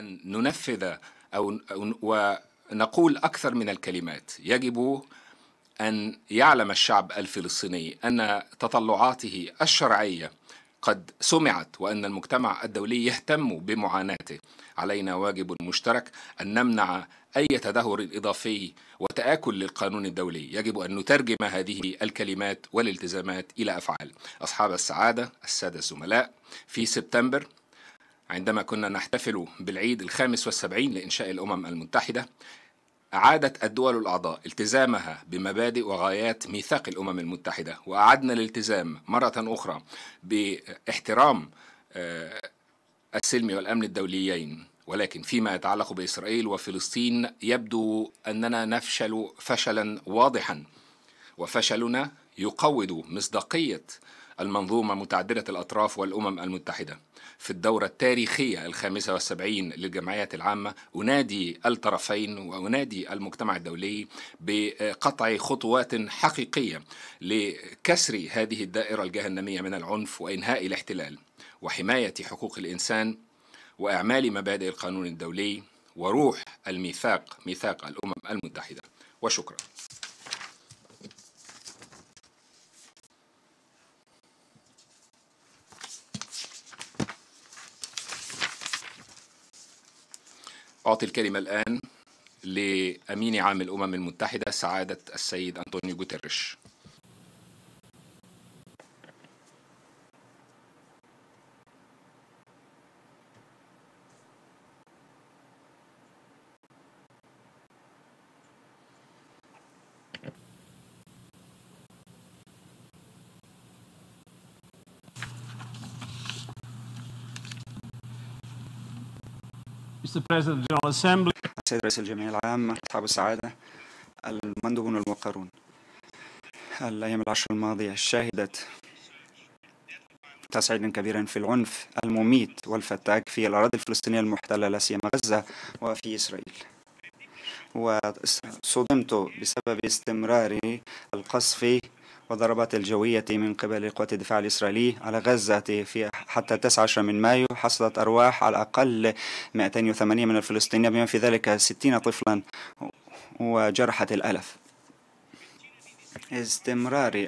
أن ننفذ أو ونقول أكثر من الكلمات. يجب أن يعلم الشعب الفلسطيني أن تطلعاته الشرعية قد سمعت وأن المجتمع الدولي يهتم بمعاناته. علينا واجب مشترك أن نمنع أي تدهور إضافي وتآكل للقانون الدولي. يجب أن نترجم هذه الكلمات والالتزامات إلى أفعال. أصحاب السعادة، السادة الزملاء، في سبتمبر عندما كنا نحتفل بالعيد ال75 لإنشاء الأمم المتحدة، أعادت الدول الأعضاء التزامها بمبادئ وغايات ميثاق الأمم المتحدة، وأعدنا الالتزام مرة أخرى باحترام السلم والأمن الدوليين. ولكن فيما يتعلق بإسرائيل وفلسطين يبدو أننا نفشل فشلا واضحا، وفشلنا يقوض مصداقية المنظومة متعددة الأطراف والأمم المتحدة. في الدورة التاريخية ال75 للجمعيات العامة أنادي الطرفين وأنادي المجتمع الدولي بقطع خطوات حقيقية لكسر هذه الدائرة الجهنمية من العنف وإنهاء الاحتلال وحماية حقوق الإنسان وإعمال مبادئ القانون الدولي وروح الميثاق، ميثاق الأمم المتحدة. وشكرا. أعطي الكلمة الآن لأمين عام الأمم المتحدة سعادة السيد أنطونيو غوتيريش. السيد رئيس الجمعية العامة، أصحاب السعادة، المندوبون الموقرون، الأيام العشر الماضية شهدت تصعيدا كبيرا في العنف المميت والفتاك في الأراضي الفلسطينية المحتلة، لا سيما غزة وفي إسرائيل. وصدمت بسبب استمرار القصف والضربات الجوية من قبل قوات الدفاع الإسرائيلي على غزة في حتى 19 من مايو. حصلت أرواح على الأقل 208 من الفلسطينيين، بما في ذلك 60 طفلا، وجرحت الآلاف. استمرار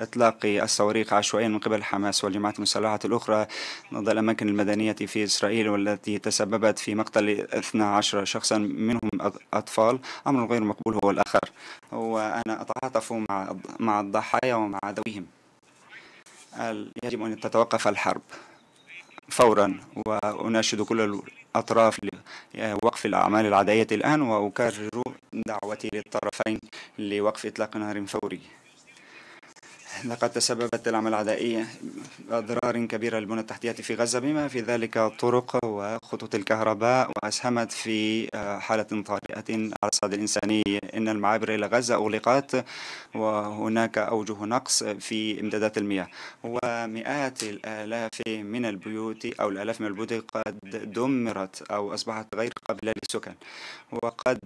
إطلاق الصواريخ عشوائيا من قبل حماس والجماعات المسلحة الأخرى ضد الأماكن المدنية في إسرائيل، والتي تسببت في مقتل 12 شخصا منهم أطفال، أمر غير مقبول هو الآخر. وأنا أتعاطف مع الضحايا ومع ذويهم. يجب أن تتوقف الحرب فورا، وأناشد كل الأطراف لوقف الأعمال العدائية الآن، وأكرر دعوتي للطرفين لوقف إطلاق نار فوري. لقد تسببت الأعمال العدائية بأضرار كبيرة للبنى التحتية في غزة، بما في ذلك الطرق وخطوط الكهرباء، وأسهمت في حالة طارئة على الصعيد الإنساني. إن المعابر إلى غزة أغلقت، وهناك أوجه نقص في إمدادات المياه، ومئات الآلاف من البيوت أو الآلاف من البيوت قد دمرت أو أصبحت غير قابلة للسكن، وقد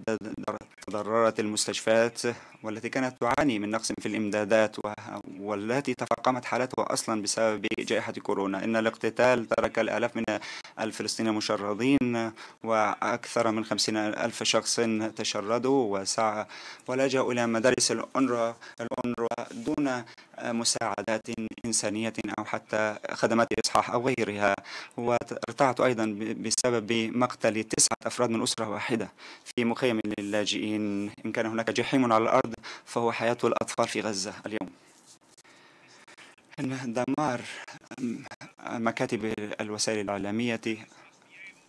تضررت المستشفيات والتي كانت تعاني من نقص في الإمدادات والتي تفاقمت حالتها أصلا بسبب جائحة كورونا. إن الاقتتال ترك الآلاف من الفلسطينيين مشردين، وأكثر من 50,000 شخص تشردوا ولجأوا إلى مدارس الأونروا دون مساعدات إنسانية أو حتى خدمات إصحاح أو غيرها. وارتعت أيضا بسبب مقتل 9 أفراد من أسرة واحدة في مخيم للاجئين. إن كان هناك جحيم على الأرض فهو حياة الأطفال في غزة اليوم. دمار مكاتب الوسائل الإعلامية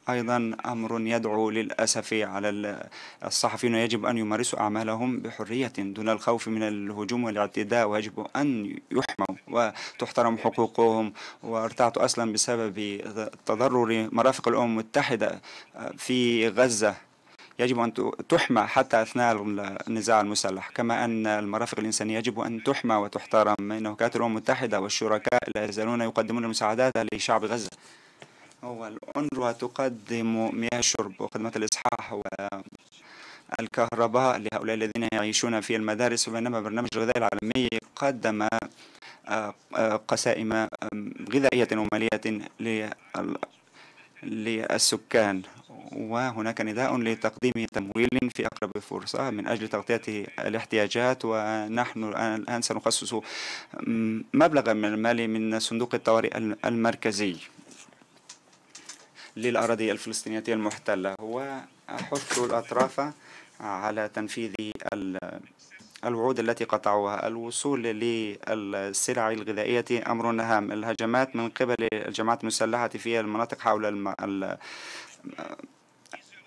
أيضا أمر يدعو للأسف على الصحفيين. يجب أن يمارسوا أعمالهم بحرية دون الخوف من الهجوم والاعتداء، ويجب أن يحموا وتحترم حقوقهم. وارتعت أصلا بسبب تضرر مرافق الأمم المتحدة في غزة، يجب أن تحمى حتى أثناء النزاع المسلح، كما أن المرافق الإنسانية يجب أن تحمى وتحترم. إن وكالات الأمم المتحدة والشركاء لا يزالون يقدمون المساعدات لشعب غزة. والأونروا تقدم مياه الشرب وخدمات الإصحاح والكهرباء لهؤلاء الذين يعيشون في المدارس، بينما برنامج الغذاء العالمي قدم قسائم غذائية ومالية للسكان. وهناك نداء لتقديم تمويل في أقرب فرصة من أجل تغطية الاحتياجات، ونحن الآن سنخصص مبلغا من المال من صندوق الطوارئ المركزي للأراضي الفلسطينية المحتلة، وأحث الأطراف على تنفيذ الوعود التي قطعوها. الوصول للسلع الغذائية أمر هام. الهجمات من قبل الجماعات المسلحة في المناطق حول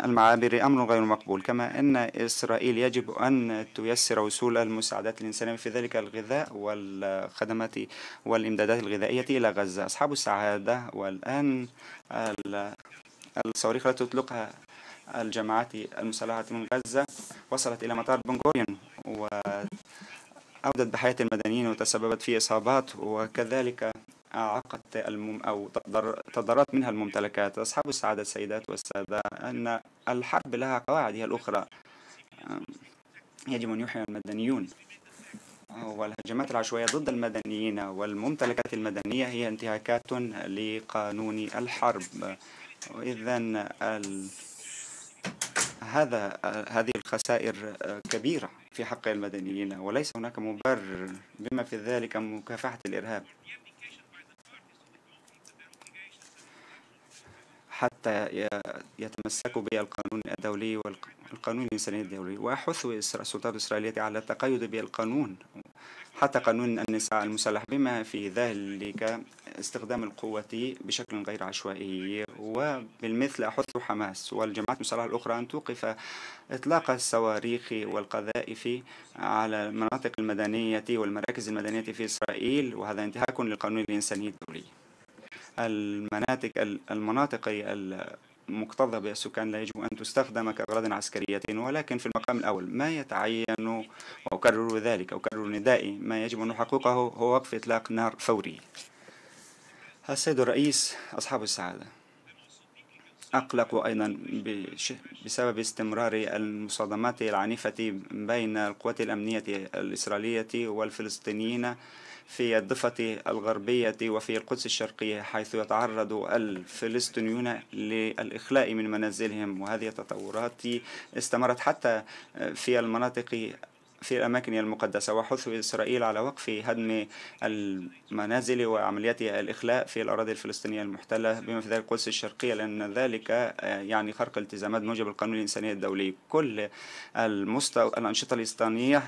المعابر أمر غير مقبول، كما أن إسرائيل يجب أن تيسر وصول المساعدات الإنسانية في ذلك الغذاء والخدمات والإمدادات الغذائية إلى غزة. أصحاب السعادة، والآن الصواريخ التي تطلقها الجماعات المسلحة من غزة وصلت إلى مطار بن غوريون وأودت بحياة المدنيين وتسببت في إصابات، وكذلك أعاقت أو تضررت منها الممتلكات. أصحاب السعادة السيدات والسادة، أن الحرب لها قواعدها الأخرى، يجب أن يحيى المدنيون، والهجمات العشوائية ضد المدنيين والممتلكات المدنية هي انتهاكات لقانون الحرب. إذن هذه الخسائر كبيرة في حق المدنيين، وليس هناك مبرر بما في ذلك مكافحة الإرهاب. حتى يتمسكوا بالقانون الدولي والقانون الإنساني الدولي، وأحث السلطات الإسرائيلية على التقيد بالقانون حتى قانون النزاع المسلح، بما في ذلك استخدام القوة بشكل غير عشوائي. وبالمثل أحث حماس والجماعات المسلحة الأخرى أن توقف إطلاق الصواريخ والقذائف على المناطق المدنية والمراكز المدنية في إسرائيل، وهذا انتهاك للقانون الإنساني الدولي. المناطق المكتظة بالسكان لا يجب أن تستخدم كأغراض عسكرية، ولكن في المقام الأول ما يتعين، وأكرر ذلك، أكرر ندائي، ما يجب أن نحققه هو وقف إطلاق نار فوري. السيد الرئيس، أصحاب السعادة، أقلق أيضا بسبب استمرار المصادمات العنيفة بين القوات الأمنية الإسرائيلية والفلسطينيين في الضفة الغربية وفي القدس الشرقية، حيث يتعرض الفلسطينيون للإخلاء من منازلهم. وهذه التطورات استمرت حتى في المناطق في الأماكن المقدسة، وحث إسرائيل على وقف هدم المنازل وعمليات الإخلاء في الأراضي الفلسطينية المحتلة بما في ذلك القدس الشرقية، لأن ذلك يعني خرق التزامات موجب القانون الإنساني الدولي. كل الأنشطة الإسرائيلية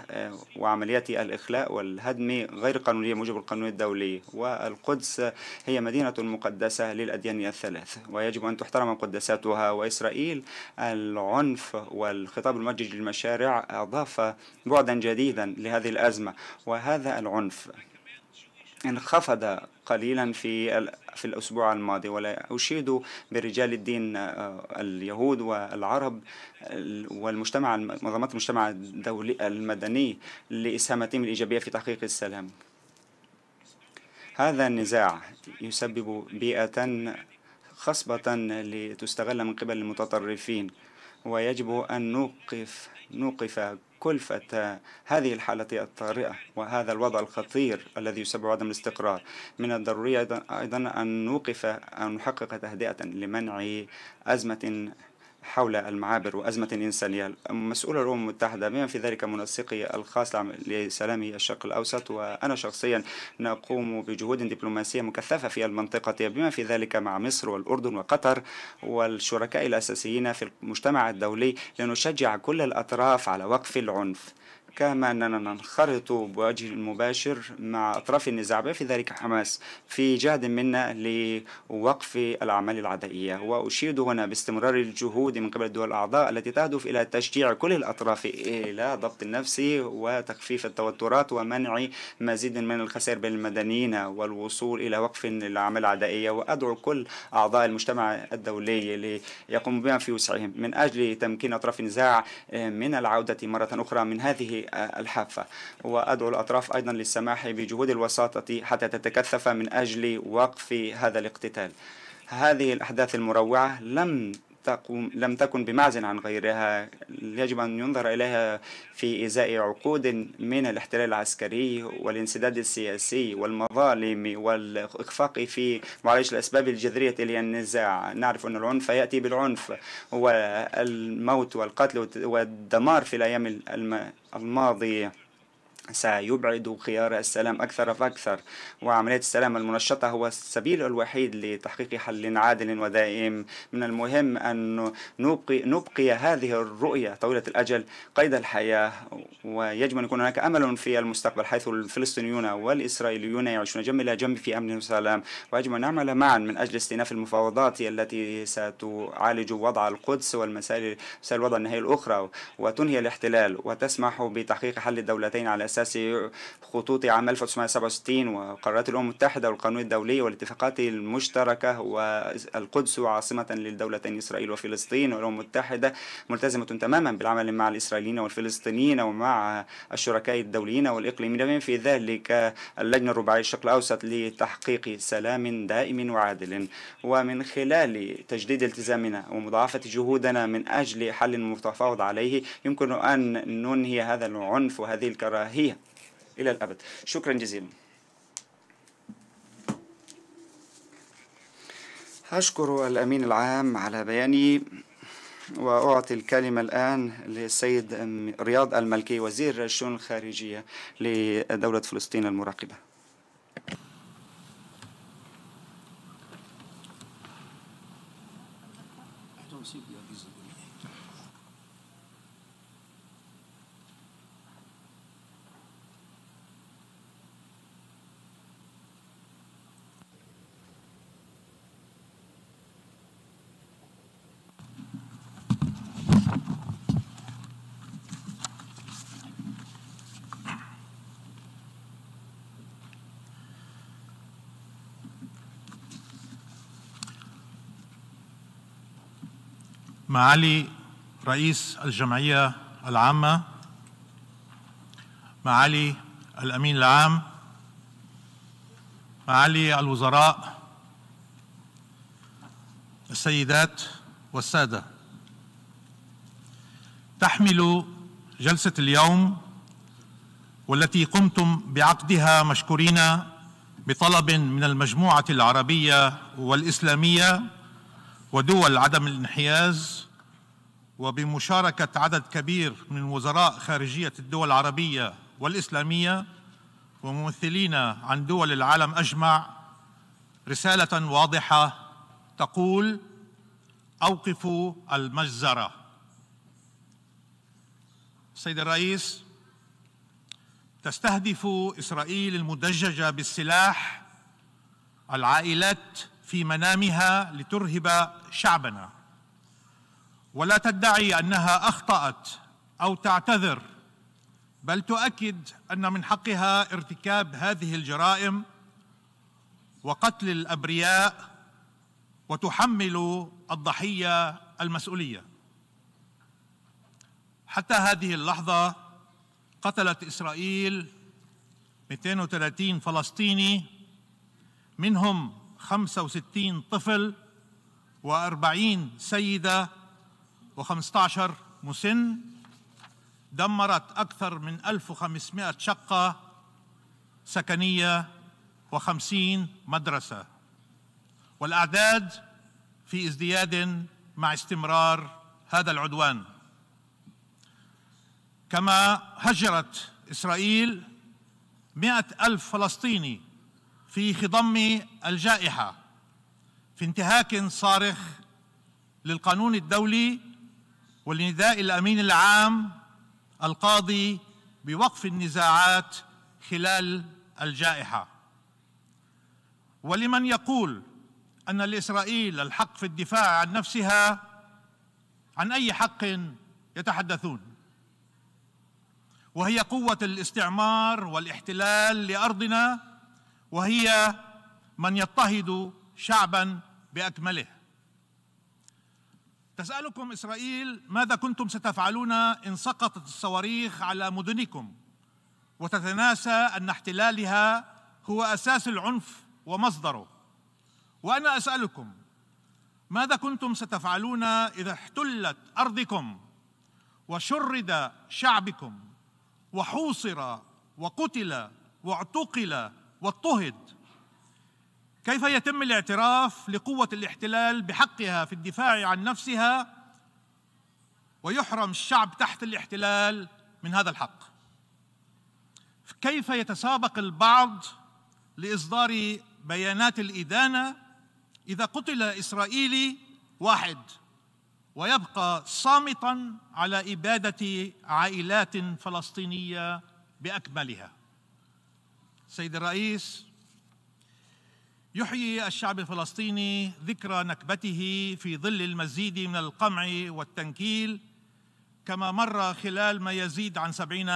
وعمليات الإخلاء والهدم غير قانونية موجب القانون الدولي، والقدس هي مدينة مقدسة للأديان الثلاث ويجب أن تحترم مقدساتها. وإسرائيل العنف والخطاب الموجه للمشارع أضاف بعدا جديدا لهذه الأزمة، وهذا العنف انخفض قليلا في الأسبوع الماضي. ولا أشيد برجال الدين اليهود والعرب والمجتمع منظمات المجتمع الدولي المدني لإسهامتهم الإيجابية في تحقيق السلام. هذا النزاع يسبب بيئة خصبة لتستغل من قبل المتطرفين، ويجب أن نوقف كلفة هذه الحالة الطارئة وهذا الوضع الخطير الذي يسبب عدم الاستقرار. من الضروري أيضا أن نوقف أو نحقق تهدئة لمنع أزمة حول المعابر وأزمة إنسانية. مسؤول الأمم المتحدة بما في ذلك منسقي الخاص لسلام الشرق الأوسط، وأنا شخصيا نقوم بجهود دبلوماسية مكثفة في المنطقة بما في ذلك مع مصر والأردن وقطر والشركاء الأساسيين في المجتمع الدولي، لنشجع كل الأطراف على وقف العنف، كما أننا ننخرط بوجه مباشر مع أطراف النزاع في ذلك حماس في جهد منا لوقف الأعمال العدائية. وأشيد هنا باستمرار الجهود من قبل الدول الأعضاء التي تهدف إلى تشجيع كل الأطراف إلى ضبط النفس وتخفيف التوترات ومنع مزيد من الخسائر بين المدنيين والوصول إلى وقف الأعمال العدائية. وأدعو كل أعضاء المجتمع الدولي ليقوموا بما في وسعهم من أجل تمكين أطراف النزاع من العودة مرة أخرى من هذه الحافة، وأدعو الأطراف أيضا للسماح بجهود الوساطة حتى تتكثف من أجل وقف هذا الاقتتال. هذه الأحداث المروعة لم تكن بمعزل عن غيرها، يجب أن ينظر إليها في إزاء عقود من الاحتلال العسكري والانسداد السياسي والمظالم والإخفاق في معالجة الأسباب الجذرية إلى النزاع. نعرف أن العنف يأتي بالعنف، والموت والقتل والدمار في الأيام الماضية سيبعد خيار السلام أكثر فأكثر، وعملية السلام المنشطة هو السبيل الوحيد لتحقيق حل عادل ودائم. من المهم أن نبقي هذه الرؤية طويلة الأجل قيد الحياة، ويجب أن يكون هناك أمل في المستقبل حيث الفلسطينيون والإسرائيليون يعيشون جنب إلى جنب في أمن وسلام، ويجب أن نعمل معا من أجل استئناف المفاوضات التي ستعالج وضع القدس والمسائل الوضع النهائي الأخرى وتنهي الاحتلال وتسمح بتحقيق حل الدولتين على أساس خطوط عام 1967 وقرارات الأمم المتحدة والقانون الدولي والاتفاقات المشتركة، والقدس عاصمة للدولتين إسرائيل وفلسطين، والأمم المتحدة ملتزمة تماما بالعمل مع الإسرائيليين والفلسطينيين ومع الشركاء الدوليين والإقليميين في ذلك اللجنة الرباعية الشرق الأوسط لتحقيق سلام دائم وعادل. ومن خلال تجديد التزامنا ومضاعفة جهودنا من أجل حل متفاوض عليه يمكن أن ننهي هذا العنف وهذه الكراهية إلى الأبد. شكرا جزيلا. أشكر الأمين العام على بيانه، وأعطي الكلمة الآن للسيد رياض الملكي وزير الشؤون الخارجية لدولة فلسطين المراقبة. معالي رئيس الجمعية العامة، معالي الأمين العام، معالي الوزراء، السيدات والسادة، تحمل جلسة اليوم والتي قمتم بعقدها مشكورين بطلب من المجموعة العربية والإسلامية ودول عدم الانحياز وبمشاركة عدد كبير من وزراء خارجية الدول العربية والإسلامية وممثلين عن دول العالم أجمع رسالة واضحة تقول: أوقفوا المجزرة. السيد الرئيس، تستهدف إسرائيل المدججة بالسلاح العائلات في منامها لترهب شعبنا، ولا تدعي أنها أخطأت أو تعتذر، بل تؤكد أن من حقها ارتكاب هذه الجرائم وقتل الأبرياء وتحمل الضحية المسؤولية. حتى هذه اللحظة قتلت إسرائيل 230 فلسطيني، منهم 65 طفل و40 سيدة و15 مسن، دمرت أكثر من 1500 شقة سكنية و50 مدرسة، والأعداد في ازدياد مع استمرار هذا العدوان. كما هجرت إسرائيل 100,000 فلسطيني في خضم الجائحة في انتهاك صارخ للقانون الدولي ولنداء الأمين العام القاضي بوقف النزاعات خلال الجائحة. ولمن يقول أن لإسرائيل الحق في الدفاع عن نفسها، عن أي حق يتحدثون؟ وهي قوة الاستعمار والاحتلال لأرضنا، وهي من يضطهد شعباً بأكمله. تسألكم إسرائيل: ماذا كنتم ستفعلون إن سقطت الصواريخ على مدنكم وتتناسى أن احتلالها هو أساس العنف ومصدره؟ وأنا أسألكم: ماذا كنتم ستفعلون إذا احتلت أرضكم وشرد شعبكم وحوصر وقتل واعتقل واضطهد. كيف يتم الاعتراف لقوة الاحتلال بحقها في الدفاع عن نفسها ويحرم الشعب تحت الاحتلال من هذا الحق؟ كيف يتسابق البعض لإصدار بيانات الإدانة إذا قتل إسرائيلي واحد ويبقى صامتاً على إبادة عائلات فلسطينية بأكملها؟ سيد الرئيس، يحيي الشعب الفلسطيني ذكرى نكبته في ظل المزيد من القمع والتنكيل كما مر خلال ما يزيد عن 70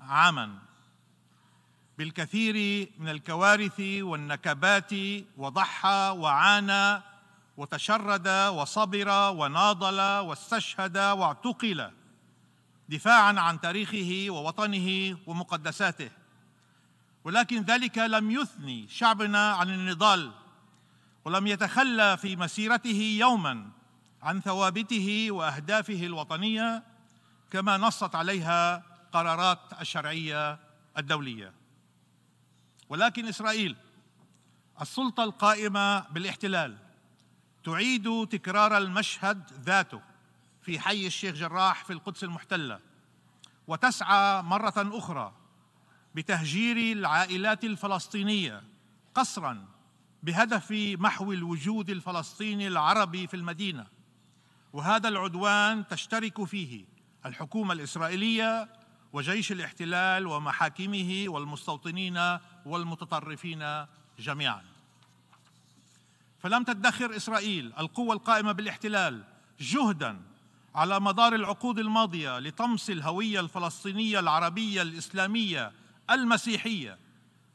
عاماً بالكثير من الكوارث والنكبات، وضحى وعانى وتشرد وصبر وناضل واستشهد واعتقل دفاعاً عن تاريخه ووطنه ومقدساته، ولكن ذلك لم يثني شعبنا عن النضال ولم يتخلى في مسيرته يوماً عن ثوابته وأهدافه الوطنية كما نصت عليها قرارات الشرعية الدولية. ولكن إسرائيل السلطة القائمة بالاحتلال تعيد تكرار المشهد ذاته في حي الشيخ جراح في القدس المحتلة، وتسعى مرة أخرى بتهجير العائلات الفلسطينية قسراً بهدف محو الوجود الفلسطيني العربي في المدينة، وهذا العدوان تشترك فيه الحكومة الإسرائيلية وجيش الاحتلال ومحاكمه والمستوطنين والمتطرفين جميعاً. فلم تدخر إسرائيل القوة القائمة بالاحتلال جهداً على مدار العقود الماضية لطمس الهوية الفلسطينية العربية الإسلامية المسيحية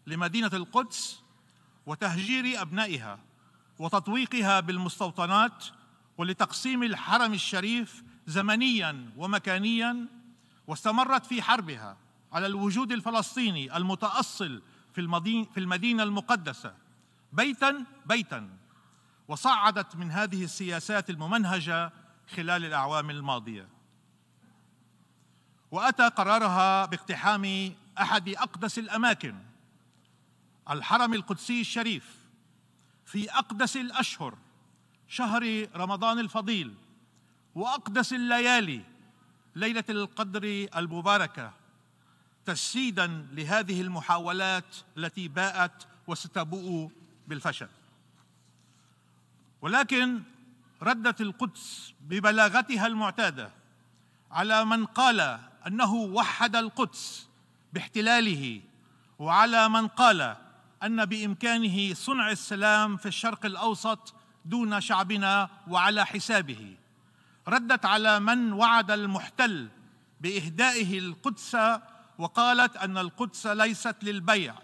لمدينة القدس وتهجير أبنائها وتطويقها بالمستوطنات، ولتقسيم الحرم الشريف زمنياً ومكانياً، واستمرت في حربها على الوجود الفلسطيني المتأصل في المدينة المقدسة بيتاً بيتاً، وصعدت من هذه السياسات الممنهجة خلال الأعوام الماضية. وأتى قرارها باقتحام أحد أقدس الأماكن، الحرم القدسي الشريف، في أقدس الأشهر، شهر رمضان الفضيل، وأقدس الليالي، ليلة القدر المباركة، تجسيداً لهذه المحاولات التي باءت وستبوء بالفشل. ولكن ردت القدس ببلاغتها المعتادة على من قال أنه وحد القدس باحتلاله، وعلى من قال أن بإمكانه صنع السلام في الشرق الأوسط دون شعبنا وعلى حسابه. ردت على من وعد المحتل بإهدائه القدس وقالت أن القدس ليست للبيع،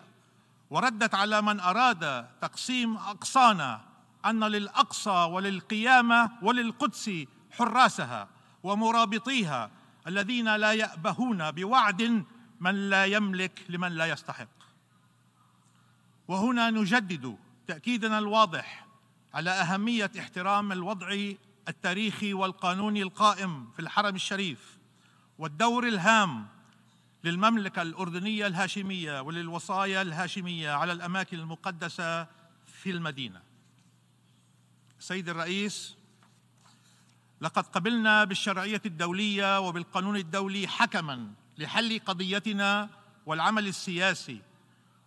وردت على من أراد تقسيم أقصانا أن للأقصى وللقيامة وللقدس حراسها ومرابطيها الذين لا يأبهون بوعد من لا يملك لمن لا يستحق. وهنا نجدد تأكيدنا الواضح على أهمية احترام الوضع التاريخي والقانوني القائم في الحرم الشريف، والدور الهام للمملكة الأردنية الهاشمية وللوصايا الهاشمية على الأماكن المقدسة في المدينة. سيد الرئيس، لقد قبلنا بالشرعية الدولية وبالقانون الدولي حكماً لحل قضيتنا والعمل السياسي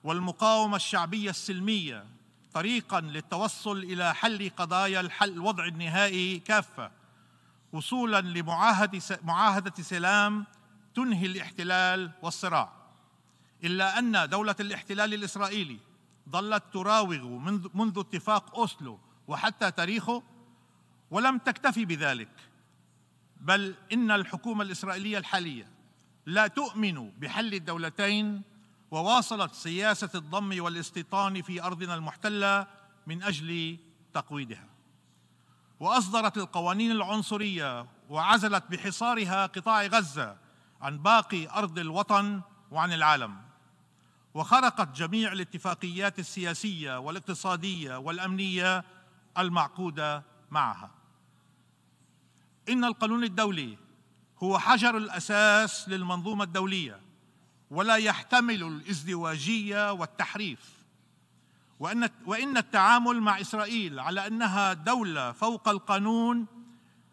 والمقاومة الشعبية السلمية طريقاً للتوصل إلى حل قضايا الوضع النهائي كافة، وصولاً لمعاهدة سلام تنهي الاحتلال والصراع. إلا أن دولة الاحتلال الإسرائيلي ظلت تراوغ منذ اتفاق أوسلو وحتى تاريخه، ولم تكتفي بذلك، بل إن الحكومة الإسرائيلية الحالية لا تؤمن بحل الدولتين، وواصلت سياسة الضم والاستيطان في أرضنا المحتلة من أجل تقويضها، وأصدرت القوانين العنصرية وعزلت بحصارها قطاع غزة عن باقي أرض الوطن وعن العالم، وخرقت جميع الاتفاقيات السياسية والاقتصادية والأمنية المعقودة معها. إن القانون الدولي هو حجر الأساس للمنظومة الدولية، ولا يحتمل الازدواجية والتحريف، وإن التعامل مع إسرائيل على أنها دولة فوق القانون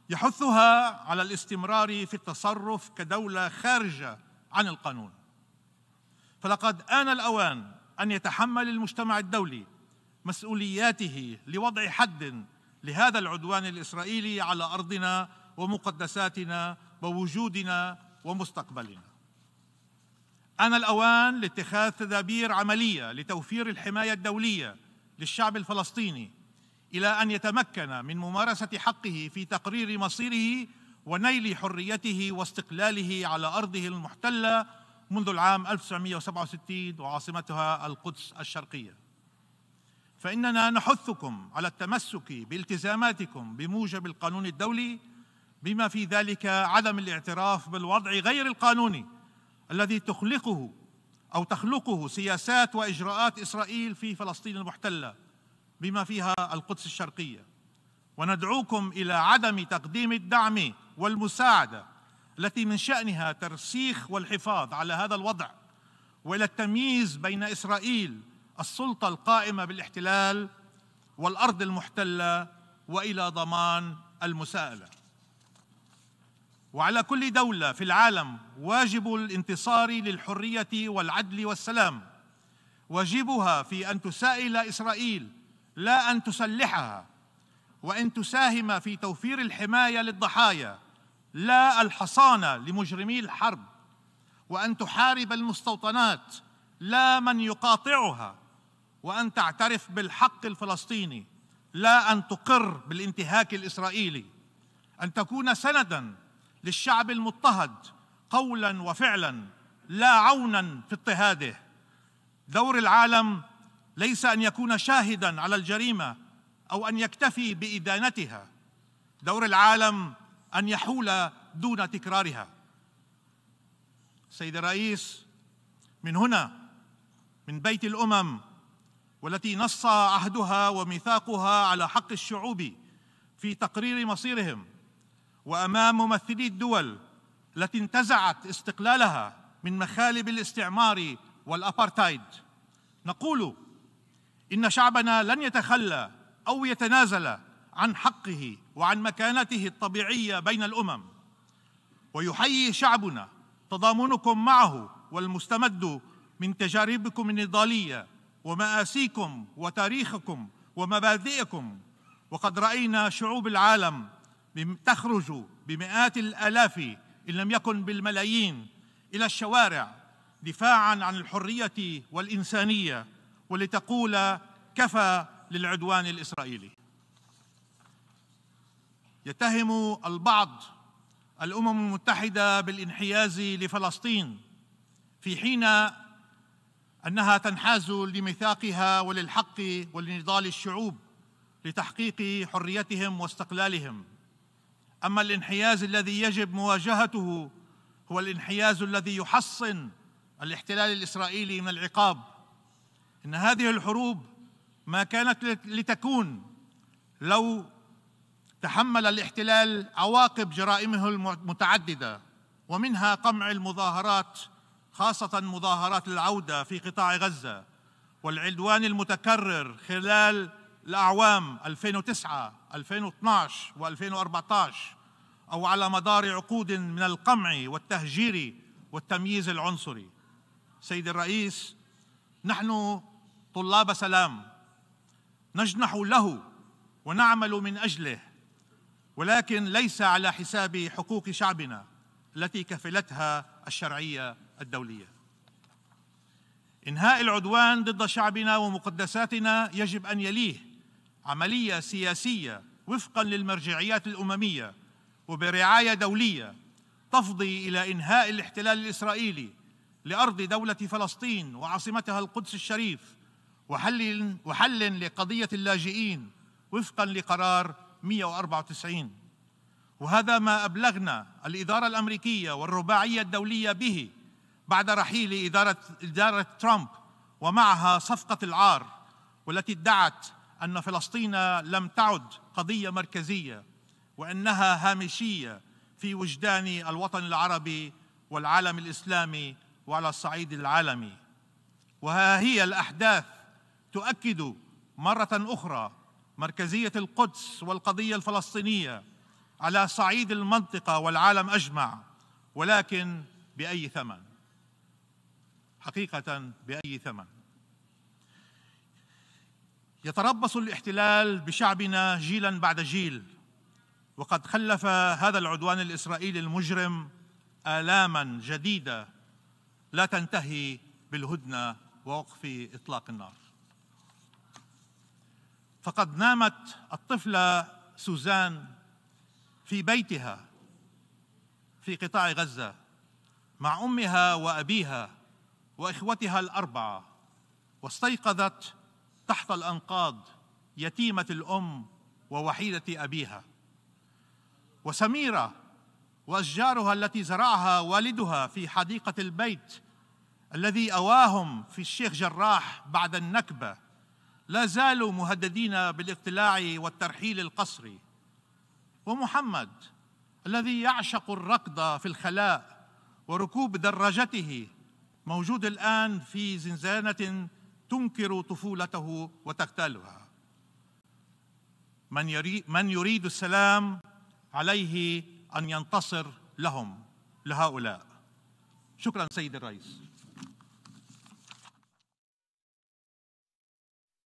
يحثها على الاستمرار في التصرف كدولة خارجة عن القانون. فلقد آن الأوان أن يتحمل المجتمع الدولي مسؤولياته لوضع حد لهذا العدوان الإسرائيلي على أرضنا ومقدساتنا ووجودنا ومستقبلنا. آن الأوان لاتخاذ تدابير عملية لتوفير الحماية الدولية للشعب الفلسطيني إلى أن يتمكن من ممارسة حقه في تقرير مصيره ونيل حريته واستقلاله على أرضه المحتلة منذ العام 1967 وعاصمتها القدس الشرقية. فإننا نحثكم على التمسك بالتزاماتكم بموجب القانون الدولي، بما في ذلك عدم الاعتراف بالوضع غير القانوني الذي تخلقه سياسات وإجراءات إسرائيل في فلسطين المحتلة بما فيها القدس الشرقية. وندعوكم إلى عدم تقديم الدعم والمساعدة التي من شأنها ترسيخ والحفاظ على هذا الوضع، وإلى التمييز بين إسرائيل السلطة القائمة بالاحتلال والأرض المحتلة، وإلى ضمان المساءلة. وعلى كل دولة في العالم واجب الانتصار للحرية والعدل والسلام، واجبها في أن تسائل إسرائيل لا أن تسلحها، وأن تساهم في توفير الحماية للضحايا لا الحصانة لمجرمي الحرب، وأن تحارب المستوطنات لا من يقاطعها، وأن تعترف بالحق الفلسطيني لا أن تقر بالانتهاك الإسرائيلي، أن تكون سنداً للشعب المضطهد قولاً وفعلاً لا عوناً في اضطهاده. دور العالم ليس أن يكون شاهداً على الجريمة أو أن يكتفي بإدانتها، دور العالم أن يحول دون تكرارها. سيد الرئيس، من هنا من بيت الأمم والتي نص عهدها وميثاقها على حق الشعوب في تقرير مصيرهم، وأمام ممثلي الدول التي انتزعت استقلالها من مخالب الاستعمار والأبارتايد، نقول إن شعبنا لن يتخلى أو يتنازل عن حقه وعن مكانته الطبيعية بين الأمم. ويحيي شعبنا تضامنكم معه والمستمد من تجاربكم النضالية ومآسيكم وتاريخكم ومبادئكم. وقد رأينا شعوب العالم تخرج بمئات الآلاف إن لم يكن بالملايين إلى الشوارع دفاعاً عن الحرية والإنسانية، ولتقول كفى للعدوان الإسرائيلي. يتهم البعض الأمم المتحدة بالانحياز لفلسطين، في حين أنها تنحاز لميثاقها وللحق ولنضال الشعوب لتحقيق حريتهم واستقلالهم. أما الانحياز الذي يجب مواجهته هو الانحياز الذي يحصن الاحتلال الإسرائيلي من العقاب. إن هذه الحروب ما كانت لتكون لو تحمل الاحتلال عواقب جرائمه المتعددة، ومنها قمع المظاهرات، خاصة مظاهرات العودة في قطاع غزة، والعدوان المتكرر خلال الأعوام 2009 2012 و2014، أو على مدار عقود من القمع والتهجير والتمييز العنصري. سيد الرئيس، نحن طلاب سلام نجنح له ونعمل من أجله، ولكن ليس على حساب حقوق شعبنا التي كفلتها الشرعية الدولية. إنهاء العدوان ضد شعبنا ومقدساتنا يجب أن يليه عملية سياسية وفقاً للمرجعيات الأممية وبرعاية دولية تفضي إلى إنهاء الاحتلال الإسرائيلي لأرض دولة فلسطين وعاصمتها القدس الشريف، وحل لقضية اللاجئين وفقاً لقرار 194. وهذا ما أبلغنا الإدارة الأمريكية والرباعية الدولية به بعد رحيل إدارة ترامب ومعها صفقة العار، والتي ادعت أن فلسطين لم تعد قضية مركزية وأنها هامشية في وجدان الوطن العربي والعالم الإسلامي وعلى الصعيد العالمي. وها هي الأحداث تؤكد مرة أخرى مركزية القدس والقضية الفلسطينية على صعيد المنطقة والعالم أجمع، ولكن بأي ثمن؟ حقيقة بأي ثمن؟ يتربص الاحتلال بشعبنا جيلا بعد جيل، وقد خلف هذا العدوان الإسرائيلي المجرم آلاما جديدة لا تنتهي بالهدنة ووقف إطلاق النار. فقد نامت الطفلة سوزان في بيتها في قطاع غزة مع أمها وأبيها وإخوتها الأربعة، واستيقظت تحت الأنقاض يتيمة الأم ووحيدة أبيها. وسميرة وأشجارها التي زرعها والدها في حديقة البيت الذي أواهم في الشيخ جراح بعد النكبة لا زالوا مهددين بالاقتلاع والترحيل القسري. ومحمد الذي يعشق الركض في الخلاء وركوب دراجته موجود الآن في زنزانة تنكر طفولته وتغتالها. من يريد السلام عليه أن ينتصر لهؤلاء. شكراً سيد الرئيس.